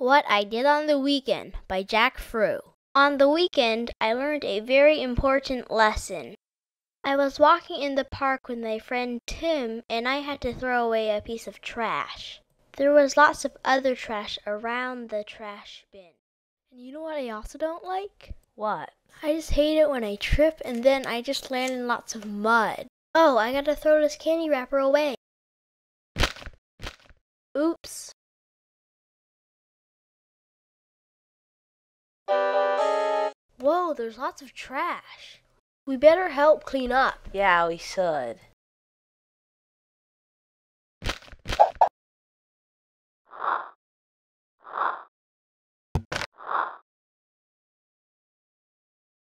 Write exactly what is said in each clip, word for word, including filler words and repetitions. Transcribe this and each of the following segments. What I Did on the Weekend by Jack Fru. On the weekend, I learned a very important lesson. I was walking in the park with my friend Tim, and I had to throw away a piece of trash. There was lots of other trash around the trash bin. And you know what I also don't like? What? I just hate it when I trip and then I just land in lots of mud. Oh, I gotta throw this candy wrapper away. Oops. Whoa, there's lots of trash. We better help clean up. Yeah, we should.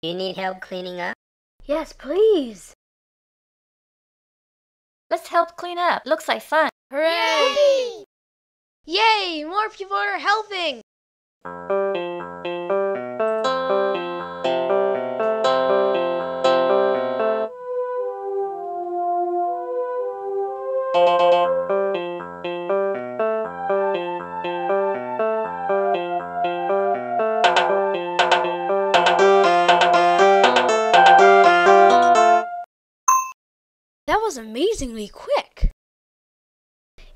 You need help cleaning up? Yes, please. Let's help clean up. Looks like fun. Hooray! Yay! Yay! More people are helping! That was amazingly quick.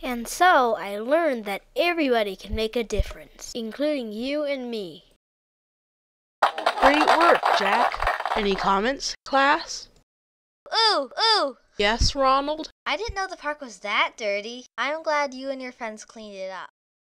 And so I learned that everybody can make a difference, including you and me. Great work, Jack. Any comments, class? Ooh, ooh. Yes, Ronald? I didn't know the park was that dirty. I'm glad you and your friends cleaned it up.